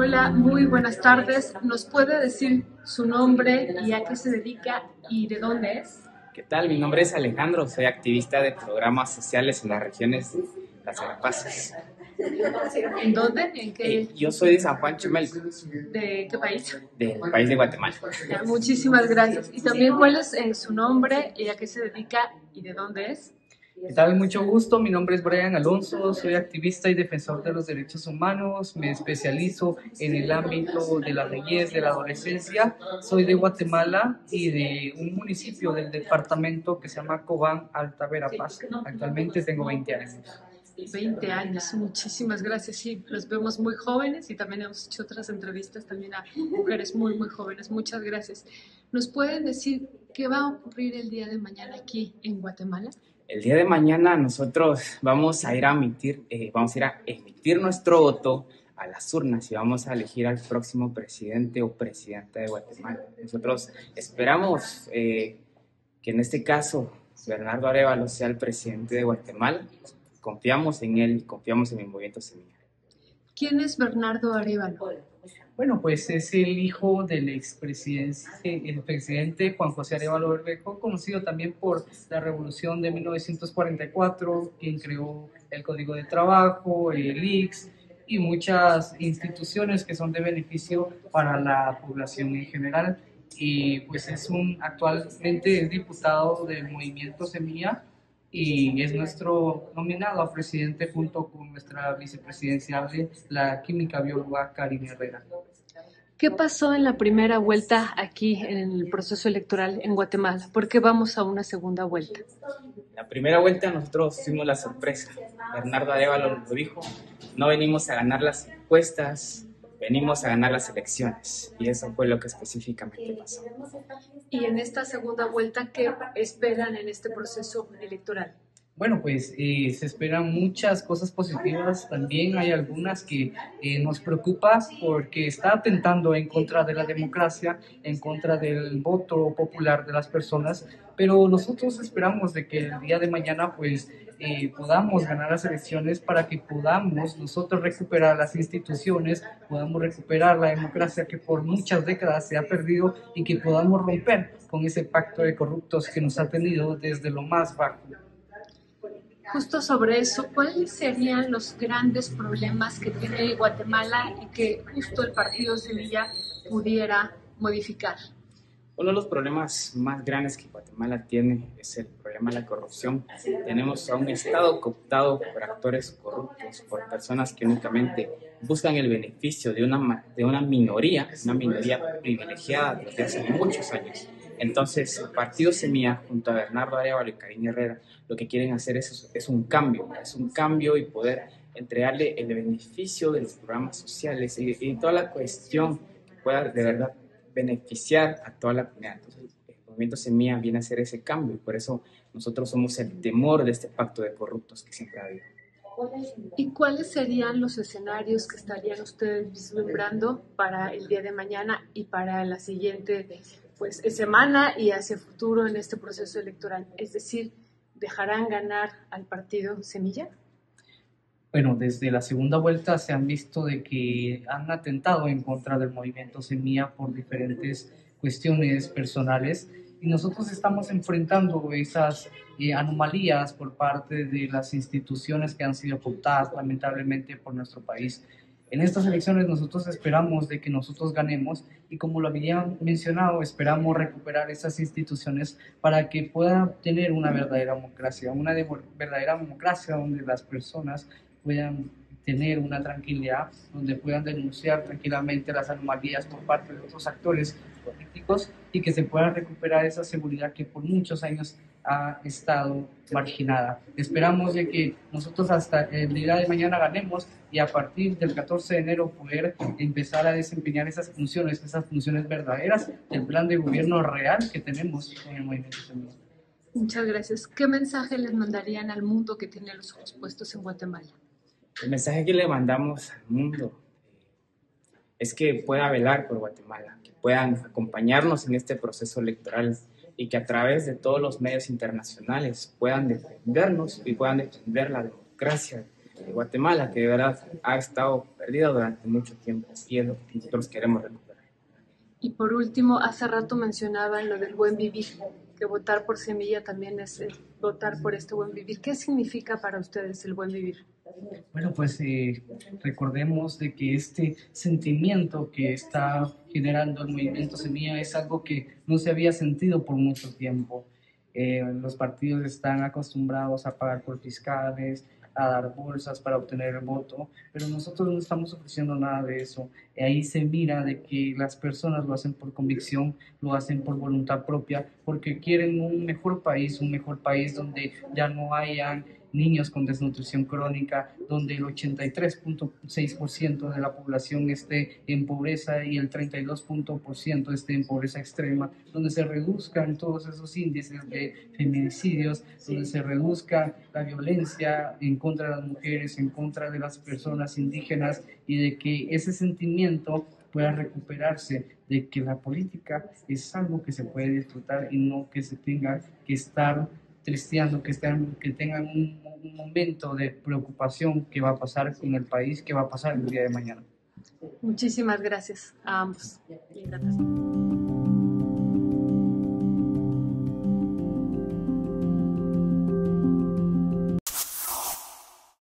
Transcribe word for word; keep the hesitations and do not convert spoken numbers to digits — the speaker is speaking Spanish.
Hola, muy buenas tardes. ¿Nos puede decir su nombre y a qué se dedica y de dónde es? ¿Qué tal? Mi nombre es Alejandro, soy activista de programas sociales en las regiones Las Verapaces. ¿En dónde? ¿En qué? Eh, yo soy de San Juan Chumel. ¿De qué país? Del país de Guatemala. Ya, muchísimas gracias. Y también, ¿cuál es eh, su nombre y a qué se dedica y de dónde es? ¿Qué tal? Mucho gusto, mi nombre es Bryan Alonso, soy activista y defensor de los derechos humanos, me especializo en el ámbito de la niñez, de la adolescencia, soy de Guatemala y de un municipio del departamento que se llama Cobán Alta Verapaz, actualmente tengo veinte años. veinte años, muchísimas gracias. Sí, los vemos muy jóvenes y también hemos hecho otras entrevistas también a mujeres muy, muy jóvenes. Muchas gracias. ¿Nos pueden decir qué va a ocurrir el día de mañana aquí en Guatemala? El día de mañana nosotros vamos a ir a emitir, eh, vamos a ir a emitir nuestro voto a las urnas y vamos a elegir al próximo presidente o presidenta de Guatemala. Nosotros esperamos eh, que en este caso Bernardo Arévalo sea el presidente de Guatemala. Confiamos en él, confiamos en el Movimiento Semilla. ¿Quién es Bernardo Arévalo? Bueno, pues es el hijo del expresidente Juan José Arevalo Herbejo, conocido también por la revolución de mil novecientos cuarenta y cuatro, quien creó el Código de Trabajo, el I C S y muchas instituciones que son de beneficio para la población en general. Y pues es un, actualmente es diputado del Movimiento Semilla, y es nuestro nominado a presidente junto con nuestra vicepresidenciable, la química bióloga Karin Herrera. ¿Qué pasó en la primera vuelta aquí en el proceso electoral en Guatemala? ¿Por qué vamos a una segunda vuelta? La primera vuelta nosotros tuvimos la sorpresa. Bernardo Arévalo nos lo dijo, no venimos a ganar las encuestas, venimos a ganar las elecciones, y eso fue lo que específicamente pasó. Y en esta segunda vuelta, ¿qué esperan en este proceso electoral? Bueno, pues eh, se esperan muchas cosas positivas, también hay algunas que eh, nos preocupan porque está atentando en contra de la democracia, en contra del voto popular de las personas, pero nosotros esperamos de que el día de mañana pues eh, podamos ganar las elecciones para que podamos nosotros recuperar las instituciones, podamos recuperar la democracia que por muchas décadas se ha perdido y que podamos romper con ese pacto de corruptos que nos ha tenido desde lo más bajo. Justo sobre eso, ¿cuáles serían los grandes problemas que tiene Guatemala y que justo el partido Semilla pudiera modificar? Uno de los problemas más grandes que Guatemala tiene es el problema de la corrupción. Tenemos a un Estado cooptado por actores corruptos, por personas que únicamente buscan el beneficio de una, de una minoría, una minoría privilegiada desde hace muchos años. Entonces, el partido Semilla, junto a Bernardo Arévalo y Karina Herrera, lo que quieren hacer es, es un cambio, es un cambio y poder entregarle el beneficio de los programas sociales y, y toda la cuestión que pueda de verdad beneficiar a toda la comunidad. Entonces, el Movimiento Semilla viene a hacer ese cambio y por eso nosotros somos el temor de este pacto de corruptos que siempre ha habido. ¿Y cuáles serían los escenarios que estarían ustedes vislumbrando para el día de mañana y para la siguiente pues semana y hacia el futuro en este proceso electoral? Es decir, ¿dejarán ganar al partido Semilla? Bueno, desde la segunda vuelta se han visto de que han atentado en contra del Movimiento Semilla por diferentes cuestiones personales y nosotros estamos enfrentando esas eh, anomalías por parte de las instituciones que han sido cooptadas lamentablemente por nuestro país. En estas elecciones nosotros esperamos de que nosotros ganemos y como lo habían mencionado, esperamos recuperar esas instituciones para que puedan tener una verdadera democracia, una de verdadera democracia donde las personas puedan tener una tranquilidad, donde puedan denunciar tranquilamente las anomalías por parte de otros actores políticos y que se pueda recuperar esa seguridad que por muchos años ha estado marginada. Esperamos de que nosotros hasta el día de mañana ganemos y a partir del catorce de enero poder empezar a desempeñar esas funciones, esas funciones verdaderas del plan de gobierno real que tenemos en el Movimiento Semilla. Muchas gracias. ¿Qué mensaje les mandarían al mundo que tiene los ojos puestos en Guatemala? El mensaje que le mandamos al mundo es que pueda velar por Guatemala, que puedan acompañarnos en este proceso electoral y que a través de todos los medios internacionales puedan defendernos y puedan defender la democracia de Guatemala, que de verdad ha estado perdida durante mucho tiempo y es lo que nosotros queremos recuperar. Y por último, hace rato mencionaban lo del buen vivir, que votar por Semilla también es eh, votar por este buen vivir. ¿Qué significa para ustedes el buen vivir? Bueno, pues eh, recordemos de que este sentimiento que está generando el Movimiento Semilla es algo que no se había sentido por mucho tiempo. Eh, los partidos están acostumbrados a pagar por fiscales, a dar bolsas para obtener el voto, pero nosotros no estamos ofreciendo nada de eso. Ahí se mira de que las personas lo hacen por convicción, lo hacen por voluntad propia, porque quieren un mejor país, un mejor país donde ya no hayan niños con desnutrición crónica, donde el ochenta y tres punto seis por ciento de la población esté en pobreza y el treinta y dos punto por ciento esté en pobreza extrema, donde se reduzcan todos esos índices de feminicidios, donde se reduzca la violencia en contra de las mujeres, en contra de las personas indígenas, y de que ese sentimiento pueda recuperarse, de que la política es algo que se puede disfrutar y no que se tenga que estar cristianos que, estén, que tengan un, un momento de preocupación que va a pasar con el país, que va a pasar el día de mañana. Muchísimas gracias a ambos.